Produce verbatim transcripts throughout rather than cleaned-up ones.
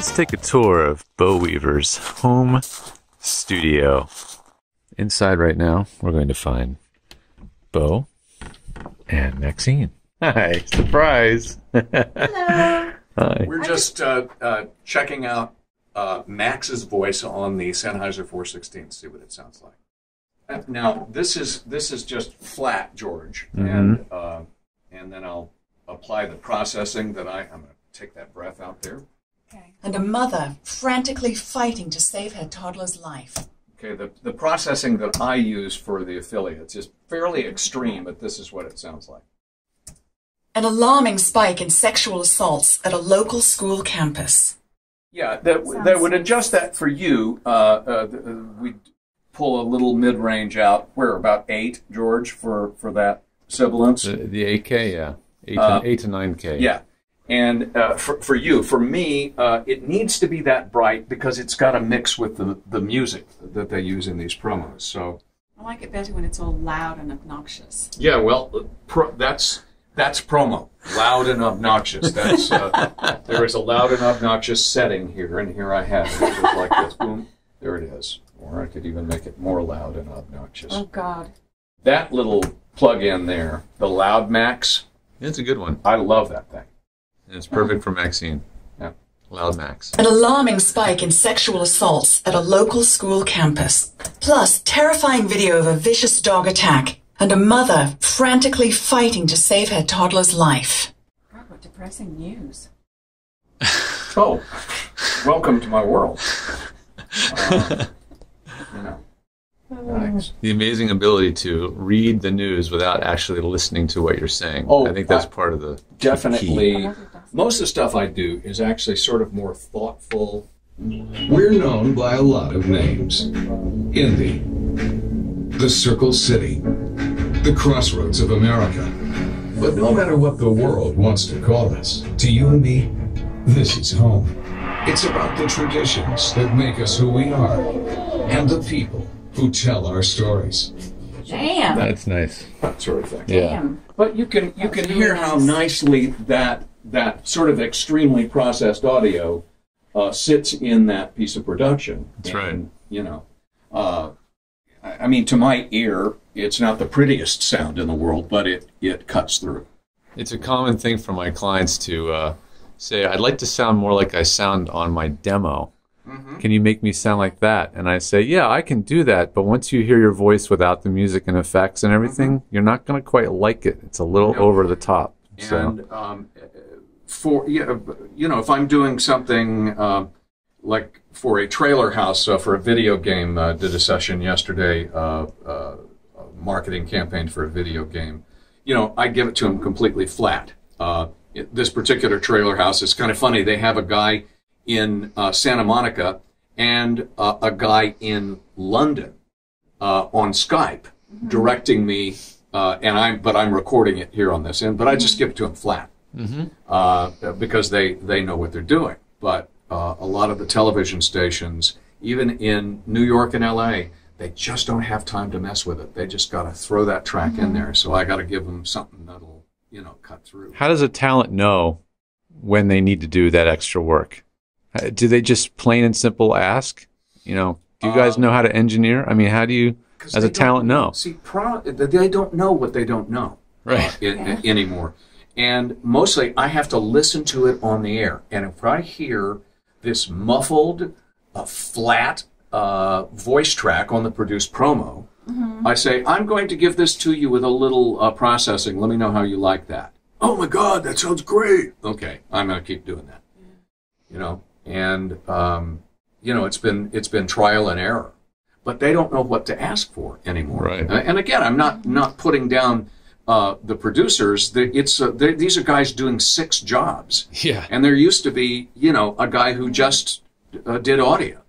Let's take a tour of Bo Weaver's home studio. Inside right now, we're going to find Bo and Maxine. Hi, surprise. Hello. Hi. We're just uh, uh, checking out uh, Max's voice on the Sennheiser four sixteen, see what it sounds like. Now, this is, this is just flat, George, mm-hmm. and, uh, and then I'll apply the processing that I, I'm going to take that breath out there. Okay. And a mother frantically fighting to save her toddler's life. Okay, the, the processing that I use for the affiliates is fairly extreme, but this is what it sounds like. An alarming spike in sexual assaults at a local school campus. Yeah, that, that would adjust that for you. Uh, uh, we'd pull a little mid-range out. We're about eight, George, for, for that sibilance. The, the eight K, yeah. Eight, uh, eight to nine K. Yeah. And uh, for, for you, for me, uh, it needs to be that bright because it's got to mix with the, the music that they use in these promos. So I like it better when it's all loud and obnoxious. Yeah, well, pro that's that's promo, loud and obnoxious. That's uh, there is a loud and obnoxious setting here, and here I have it, just like this. Boom, there it is. Or I could even make it more loud and obnoxious. Oh God! That little plug-in there, the Loud Max. It's a good one. I love that thing. And it's perfect for Maxine. Yeah. Loud Max. An alarming spike in sexual assaults at a local school campus. Plus, terrifying video of a vicious dog attack and a mother frantically fighting to save her toddler's life. God, what depressing news. Oh, welcome to my world. Uh, you know. Nice. The amazing ability to read the news without actually listening to what you're saying. Oh, I think that's I, part of the definitely. Key. Most of the stuff I do is actually sort of more thoughtful. We're known by a lot of names: Indy, the Circle City, the Crossroads of America. But no matter what the world wants to call us, to you and me, this is home. It's about the traditions that make us who we are, and the people who tell our stories. Damn. That's nice. That sort of thing. Yeah. Damn. But you can you can hear how nicely that that sort of extremely processed audio uh, sits in that piece of production. That's and, right. You know, uh, I mean, to my ear, it's not the prettiest sound in the world, but it it cuts through. It's a common thing for my clients to uh, say, "I'd like to sound more like I sound on my demo. Can you make me sound like that?" And I say, yeah, I can do that. But once you hear your voice without the music and effects and everything, mm-hmm. you're not going to quite like it. It's a little no. over the top. And so. um, for yeah, you know, if I'm doing something uh, like for a trailer house uh, for a video game, uh, did a session yesterday, uh, uh, a marketing campaign for a video game. You know, I give it to them completely flat. Uh, it, this particular trailer house is kind of funny. They have a guy in uh, Santa Monica and uh, a guy in London uh, on Skype mm-hmm. directing me, uh, and I'm but I'm recording it here on this end. But I just give it to them flat mm-hmm. uh, because they they know what they're doing. But uh, a lot of the television stations, even in New York and L A, they just don't have time to mess with it. They just got to throw that track mm-hmm. in there. So I got to give them something that'll you know cut through. How does a talent know when they need to do that extra work? Do they just plain and simple ask? You know, do you guys um, know how to engineer? I mean, how do you, as a talent, know? See, pro they don't know what they don't know right. uh, in, yeah. anymore. And mostly, I have to listen to it on the air. And if I hear this muffled, uh, flat uh, voice track on the produced promo, mm-hmm. I say, I'm going to give this to you with a little uh, processing. Let me know how you like that. Oh, my God, that sounds great. Okay, I'm going to keep doing that, you know. And um, you know, it's been it's been trial and error, but they don't know what to ask for anymore. Right. And again, I'm not not putting down uh, the producers. It's uh, these are guys doing six jobs. Yeah. And there used to be you know a guy who just uh, did audio,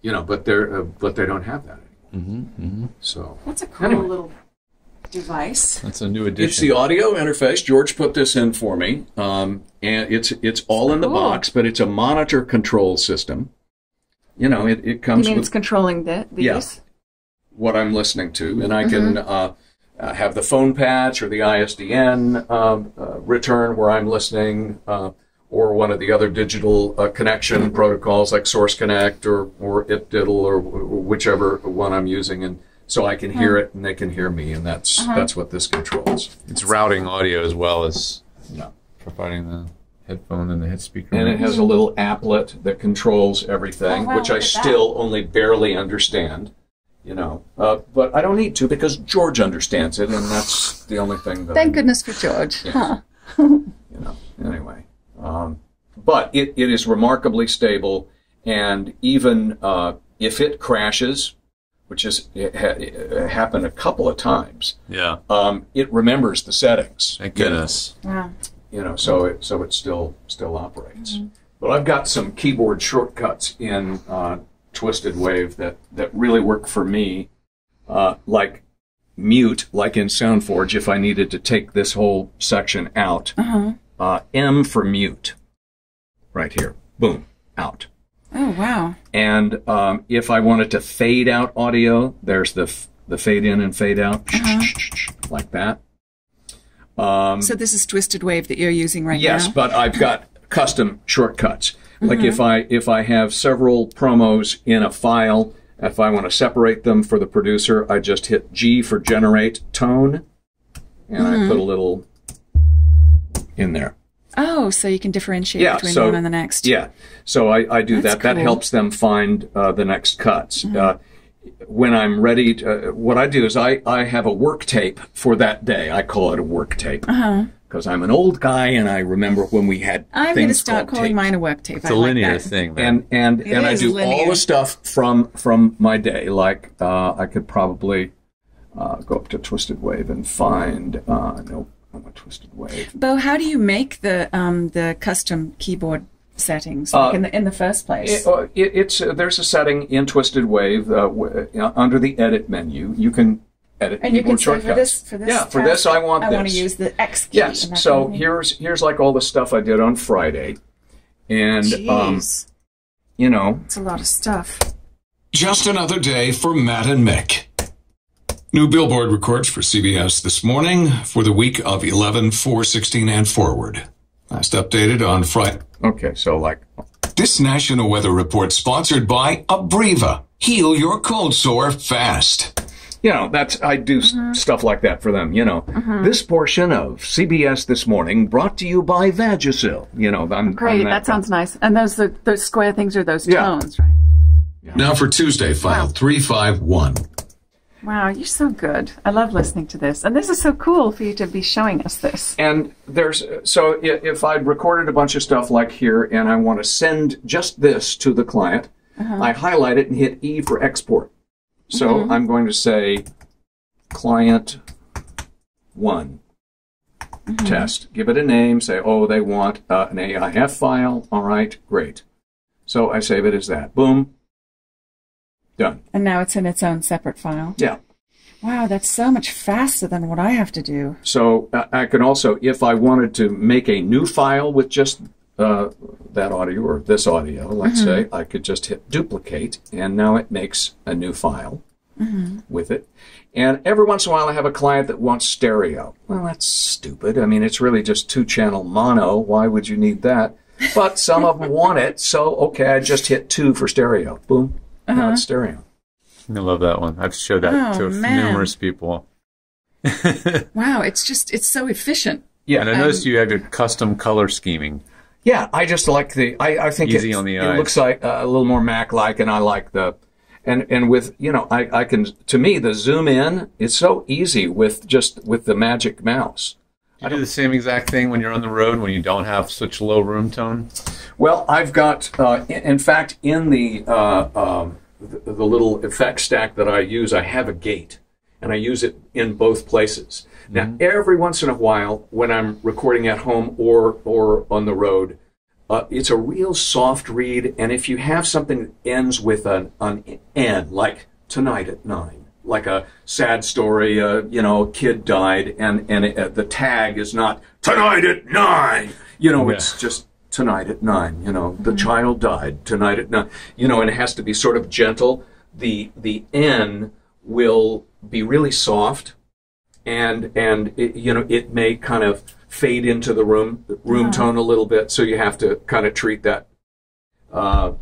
you know, but they're uh, but they don't have that anymore. Mm-hmm, mm-hmm. So that's a cool anyway. little device. That's a new addition. It's the audio interface. George put this in for me, um, and it's it's all in the cool. box, but it's a monitor control system. You know, it, it comes. You mean with, it's controlling the these? Yeah, what I'm listening to, and I mm-hmm. can uh, uh, have the phone patch or the I S D N uh, uh, return where I'm listening, uh, or one of the other digital uh, connection protocols like Source Connect or, or I P Diddle or whichever one I'm using, and so I can hear it and they can hear me, and that's uh-huh. that's what this controls. It's routing audio as well as no. providing the headphone and the head speaker. And it has a little applet that controls everything, oh, wow, which I still that. only barely understand. You know, uh, but I don't need to because George understands it, and that's the only thing that... Thank I, goodness for George. Yeah. Huh. You know, anyway. Um, but it, it is remarkably stable, and even uh, if it crashes, which has ha happened a couple of times, yeah, um, it remembers the settings. Thank goodness. Yeah. You know, so it so it still still operates. Mm-hmm. But I've got some keyboard shortcuts in uh, Twisted Wave that that really work for me, uh, like mute, like in SoundForge. If I needed to take this whole section out. Uh-huh. Uh, M for mute, right here. Boom, out. Oh, wow. And um, if I wanted to fade out audio, there's the f the fade in and fade out, uh-huh. like that. Um, so this is Twisted Wave that you're using right yes, now? Yes, but I've got custom shortcuts. Like mm-hmm. if I if I have several promos in a file, if I want to separate them for the producer, I just hit G for generate tone, and mm-hmm. I put a little... in there. Oh, so you can differentiate yeah, between so, one and the next. Yeah, so I, I do That's that. Cool. That helps them find uh, the next cuts. Mm-hmm. uh, when I'm ready, to, uh, what I do is I, I have a work tape for that day. I call it a work tape because uh-huh. I'm an old guy and I remember when we had I'm going to start calling tape. mine a work tape. It's I a like linear that. thing. Man. And, and, and I do linear. all the stuff from, from my day. Like uh, I could probably uh, go up to Twisted Wave and find, uh, no. I'm a Twisted Wave. Bo, how do you make the um, the custom keyboard settings like uh, in the in the first place? It, uh, it, it's uh, there's a setting in Twisted Wave uh, w uh, under the edit menu. You can edit and keyboard you can shortcuts. Say for this, for this yeah, task, for this I want. I this. want to use the X key. Yes. So here's here's like all the stuff I did on Friday, and Jeez. um, you know, it's a lot of stuff. Just another day for Matt and Mick. New Billboard records for C B S this morning for the week of eleven, four, sixteen, and forward. Last updated on Friday. Okay, so like... This national weather report sponsored by Abreva. Heal your cold sore fast. You know, that's I do mm-hmm. stuff like that for them, you know. Mm-hmm. This portion of C B S This Morning brought to you by Vagisil. You know, I'm... Great, I'm that, that sounds nice. And those, those square things are those yeah. tones, right? Yeah. Now for Tuesday, file wow. three five one. Wow, you're so good. I love listening to this. And this is so cool for you to be showing us this. And there's, so if I'd recorded a bunch of stuff like here and I want to send just this to the client, uh-huh. I highlight it and hit E for export. So mm-hmm. I'm going to say client one mm-hmm. test. Give it a name, say, oh, they want uh, an A I F file. All right, great. So I save it as that. Boom. Done. And now it's in its own separate file. Yeah. Wow, that's so much faster than what I have to do. So uh, I can also, if I wanted to make a new file with just uh, that audio or this audio, let's mm-hmm. say, I could just hit duplicate, and now it makes a new file mm-hmm. with it. And every once in a while I have a client that wants stereo. Well, that's stupid. I mean, it's really just two-channel mono. Why would you need that? But some of them want it, so okay, I just hit two for stereo. Boom. Uh-huh. Not stereo. I love that one. I've showed that oh, to man. numerous people. Wow, it's just, it's so efficient. Yeah, and I um, noticed you have your custom color scheming. Yeah, I just like the, I, I think Easy it, on the it eyes. looks like uh, a little more Mac-like, and I like the, and, and with, you know, I, I can, to me, the zoom in, it's so easy with just, with the magic mouse. You I do the same exact thing when you're on the road, when you don't have such low room tone? Well, I've got, uh, in fact, in the, uh, um, the, the little effect stack that I use, I have a gate, and I use it in both places. Mm-hmm. Now, every once in a while, when I'm recording at home or, or on the road, uh, it's a real soft read, and if you have something that ends with an, an N, like tonight at nine, like a sad story, uh, you know, a kid died, and, and it, uh, the tag is not, tonight at nine, you know, yeah. it's just tonight at nine, you know, the mm-hmm. child died tonight at nine, you know, and it has to be sort of gentle. The, the N will be really soft, and, and it, you know, it may kind of fade into the room room yeah. tone a little bit, so you have to kind of treat that. Uh,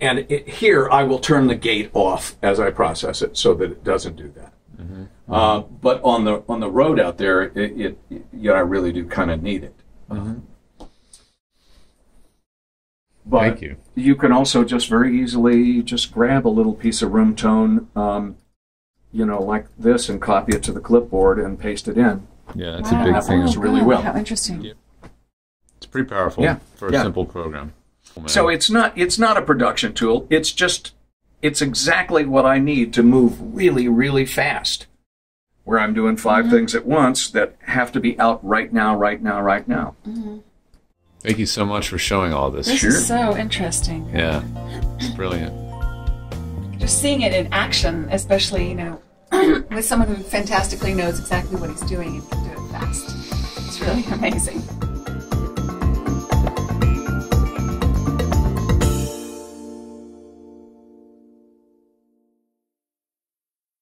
and it, here, I will turn the gate off as I process it so that it doesn't do that. Mm-hmm. uh, but on the on the road out there, it, it, it yeah, I really do kind of need it. Mm-hmm. But Thank you. You can also just very easily just grab a little piece of room tone, um, you know, like this, and copy it to the clipboard and paste it in. Yeah, that's wow. a big thing. It's oh, really well. How interesting. Yeah. It's pretty powerful yeah. for a yeah. simple program. Oh, so it's not it's not a production tool. It's just it's exactly what I need to move really, really fast, where I'm doing five mm-hmm. things at once that have to be out right now, right now, right now. Mm-hmm. Thank you so much for showing all this. This sure. is so interesting. Yeah, it's brilliant. Just seeing it in action, especially, you know, with someone who fantastically knows exactly what he's doing and can do it fast. It's really amazing.